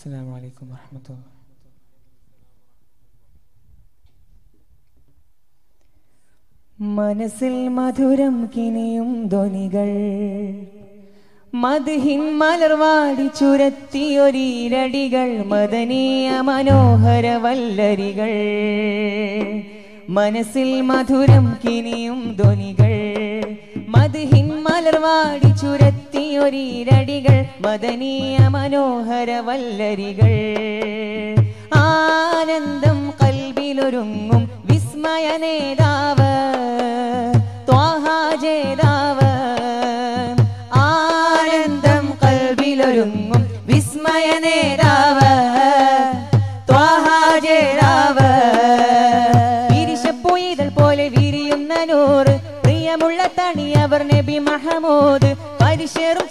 अस्सलामु अलैकुम रहमतुल्लाह। മനസ്സിൽ മധുരം കിനിയും ധ്വനികൾ മദഹിൻ മലർവാടി ചുരത്തിയൊരീരടികൾ മദനീയ മനോഹര വല്ലരികൾ മനസ്സിൽ മധുരം കിനിയും ധ്വനികൾ മദഹിൻ മലർവാടി ചുരത്തിയൊരീരടികൾ മദനീയ മനോഹര വല്ലരികൾ ആനന്ദം കൽബിലൊരുങ്ങും വിസ്മയ നേതാവ്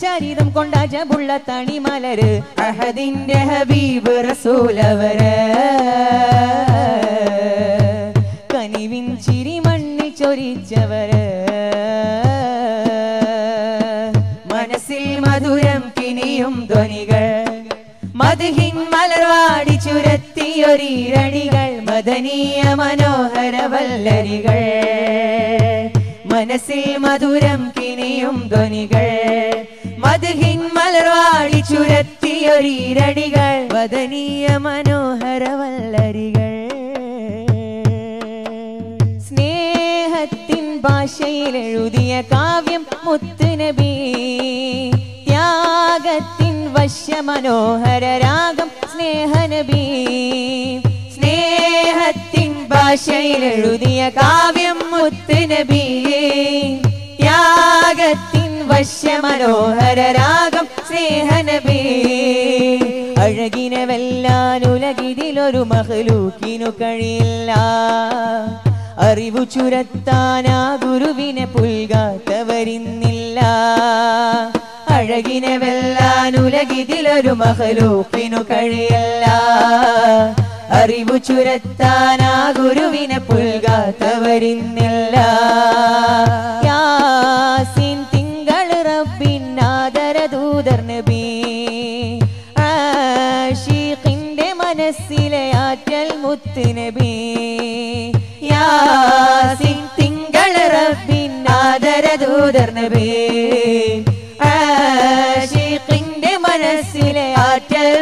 ചരിതം കൊണ്ട അജബുള്ള തണിമലര് അഹദിന്റെ ഹബീബ് റസൂലവര് കനിവിൻ ചിരിമണ്ണി ചൊരിച്ചവര് മനസ്സിൽ മധുരം കിനിയും ധ്വനികൾ മദഹിൻ മലർവാടി ചുരത്തിയൊരീരണികൾ മദനീയ മനോഹര വല്ലരികൾ മനസ്സിൽ മധുരം കിനിയും ധ്വനികൾ മദഹിൻ മലർവാടി ചുരത്തിയൊരീരടികൾ വദനീയ മനോഹര വല്ലരികൾ സ്നേഹത്തിൻ ഭാഷയിൽ എഴുതിയ കാവ്യം മുത്ത് നബി ത്യാഗത്തിൻ വശ്യ മനോഹര രാഗം സ്നേഹനബി സ്നേഹത്തിൻ ഭാഷയിൽ എഴുതിയ കാവ്യം മുത്ത് നബി ത്യാഗത്തിൻ വശ്യ മനോഹര രാഗം സ്നേഹനബി അഴകിനവെല്ലാൻ ഉലകിതിലൊരു മഹ്ലൂക്കിനു കഴിയില്ല അറിവു ചുരത്താനാ ഗുരുവിനെ പുൽകാത്തവരിന്നില്ല അഴകിനവെല്ലാൻ ഉലകിതിലൊരു മഹ്ലൂക്കിനു കഴിയില്ല അറിവു ചുരത്താനാ ഗുരുവിനെ പുൽകാത്തവരിന്നില്ല ആശിഖിന്റെ മനസ്സിലെ ആറ്റൽ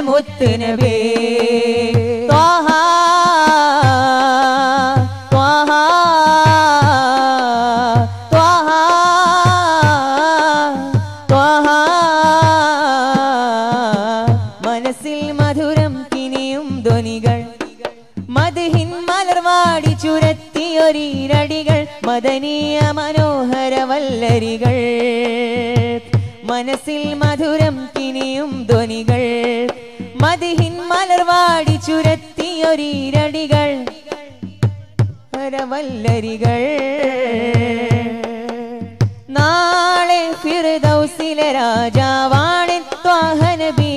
മുത്ത് നബി ത്വാഹ ത്വാഹ ത്വാഹ ത്വാഹ മനസ്സിൽ മധുരം കിനിയും ധ്വനികൾ മദഹിൻ മലർവാടി ചുരത്തിയൊരീരടികൾ മദനീയ മനോഹര വല്ലരികൾ മനസ്സിൽ മധുരം കിനിയും ധ്വനികൾ മദഹിൻ മലർവാടി ചുരത്തിയൊരീരടികൾ വല്ലരികൾ നാളെ ഫിർദൗസിലെ രാജാവാണ് ത്വാഹ നബി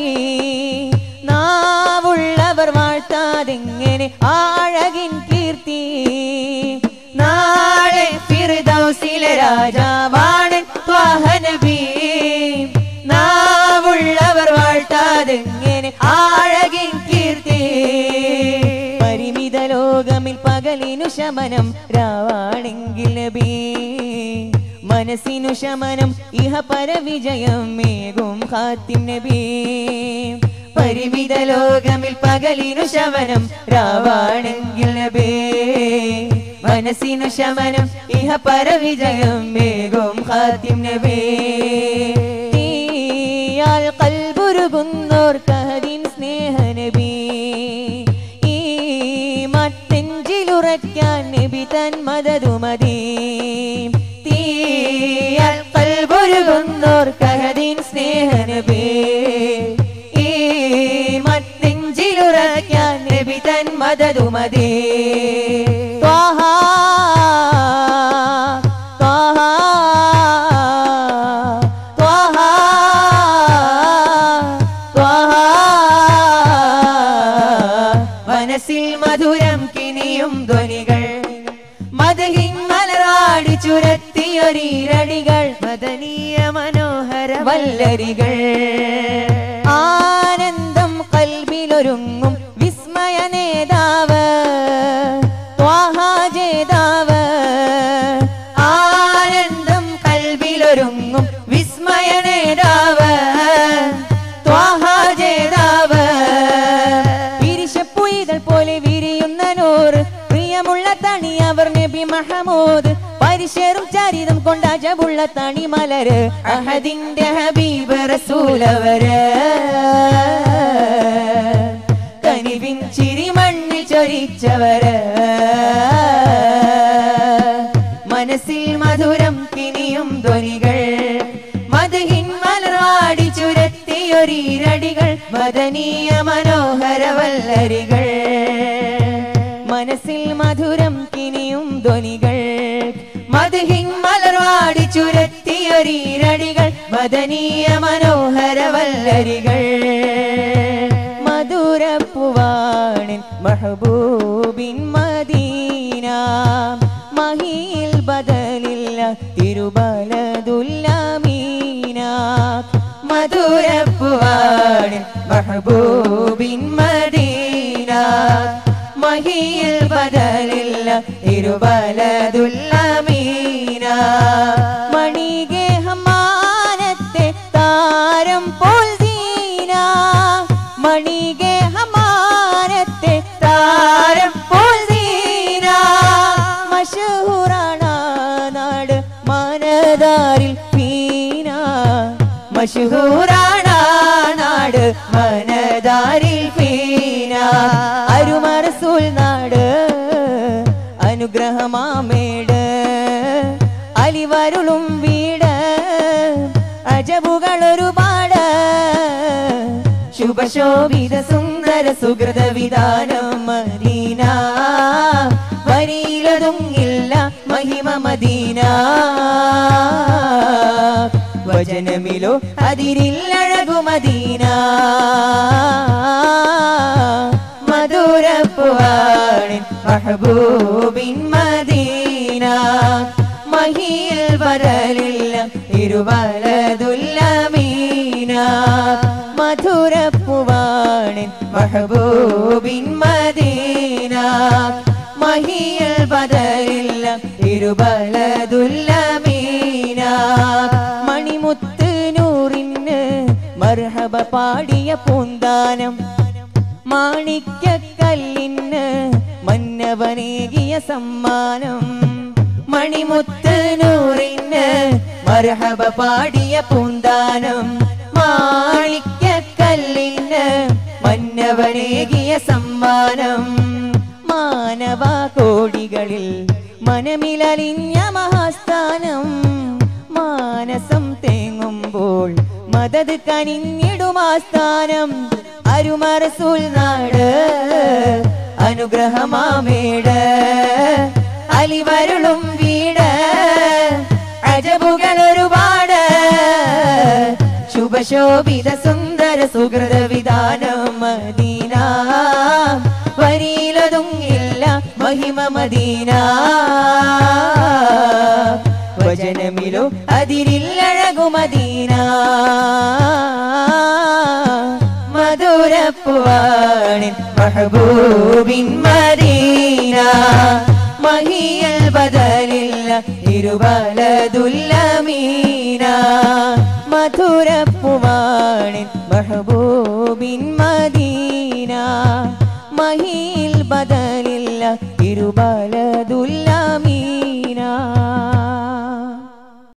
നാവുള്ളവർ വാഴ്ത്താതെങ്ങനെ ആഴകിൻ കീർത്തി നാളെ ഫിർദൗസിലെ രാജാവാണ് ത്വാഹ നബി നാവുള്ളവർ വാഴ്ത്താതെങ്ങനെ ആഴകിൻ കീർത്തി പരിമിത ലോകമിൽ പകലിനു ശമനം രാവാണെങ്കിൽ നബി മനസ്സിനു ശമനം ഇഹപര വിജയമേകും ഖാത്തിം നബി പരിമിത ലോകമിൽ പകലിനു ശമനം രാവാണെങ്കിൽ നബി മനസ്സിനു ശമനം ഇഹപര വിജയമേകും ഖാത്തിം നബി യാൽ ഖൽബുരുകുന്നോർ കഹദിൻ സ്നേഹ നബി ഈമാൻ നെഞ്ചിലുറയ്ക്കാൻ നബി തൻ മദദുമതി യാൽ ഖൽബുരുകുന്നോർ കഹദിൻ സ്നേഹ നബി ഈമാൻ നെഞ്ചിലുറയ്ക്കാൻ നബി തൻ മദദുമതി ത്വാഹ മധുരം കിനിയും ധ്വനികൾ മദഹിൻ മലർവാടി ചുരത്തിയൊരീരടികൾ മദനീയ മനോഹര വല്ലരികൾ ആനന്ദം കൽബിൽ ഒരുങ്ങും വിസ്മയ നേതാവ് ത്വാഹ ജേതാവ് ആനന്ദം കൽവിലൊരുങ്ങും വിസ്മയ നേതാവ് ത്വാഹ ജേതാവ് വിരിശപ്പുയികൾ പോലെ വിരിയുന്ന നൂറ് പ്രിയമുള്ള തണി അവർ നബി മഹമൂദ് പരിശേറും ചരിതം കൊണ്ട അജബുള്ള തണി മലര് അഹദിന്റെ ഹബീബ് റസൂലവര് കനിവിൻ ചിരി മണ്ണിൽ ചൊരിച്ചവര് മനസ്സിൽ മധുരം കിനിയും ധ്വനികൾ മധുഹിൻ മലർവാടി ചുരത്തിയൊരീരടികൾ മദനീയ മനോഹരവല്ലരികൾ മനസ്സിൽ മധുരം കിനിയും ധ്വനികൾ മധുഹിൻ മലർവാടി ചുരത്തിയൊരീരടികൾ മദനീയ മനോഹരവല്ലരികൾ മധുരപ്പുവാണിൻ മഹബൂബിൻ മദീന മഹിയിൽ ബദലില്ല തിരുബലദുല്ലമീന മധുരപ്പുവാണിൻ മഹബൂബിൻ മദീന മഹിയിൽ ബദലില്ല തിരുബലദുല്ലമീന മണിഗേഹമാനത്തെ താരം പോൽ ദീന മണിഗേഹമാനത്തെ താരം പോൽ ദീന മശഹൂറാണ നാട് മനദാരിൽ ഫീന മശഹൂറാണ നാട് മനദാരിൽ ഫീന അരുമ റസൂൽ നാട് അനുഗ്രഹമാമേട് അലിവരുളും വീട് അജബുകൾ ഒരുപാട് ശുഭശോഭിത സുന്ദര സുഹൃത വിധാനം മദീന വരിയിലൊതുങ്ങില്ല മഹിമ മദീന വചനമിലോ അതിരില്ലഴകു മദീന മധുരപ്പുവാണിൻ മഹബൂബിൻ മദീന മഹിയിൽ വരലില്ല തിരുവലദുല്ലമീന മധുരപ്പുവാണിൻ മഹബൂബിൻ മദീന മഹിയിൽ വരലില്ല തിരുവലദുല്ലമീന മണിമുത്ത് നൂറിന് മർഹബ പാടിയ പൂന്താനം മാണിക്യക്കല്ലിന് മന്നവനേകിയ സമ്മാനം മണിമുത്ത് നൂറിന് മർഹബ പാടിയ പൂന്താനം മാണിക്യക്കല്ലിന് മന്നവനേകിയ സമ്മാനം മാനവ കോടികളിൽ മനമിലലിഞ്ഞ മഹാസ്ഥാനം മാനസം തേങ്ങുമ്പോൾ മദത് കനിഞ്ഞിടുമാസ്ഥാനം അരുമ റസൂൽ നാട് അനുഗ്രഹമാമേട് അലിവരുളും വീട് അജബുകൾ ഒരുപാട് ശുഭശോഭിത സുന്ദര സുഹൃത വിധാനം മദീന വരിയിലൊതുങ്ങില്ല മഹിമ മദീന വചനമിലോ അതിരില്ലഴകു മദീന മധുരപ്പുവാണിൻ മഹബൂബിൻ മദീന മഹിയൽ ബദലില്ല തിരുബലദുല്ലമീന മധുരപ്പുവാണിൻ മഹബൂബിൻ മദീന മഹിയൽ ബദലില്ല തിരുബലദുല്ല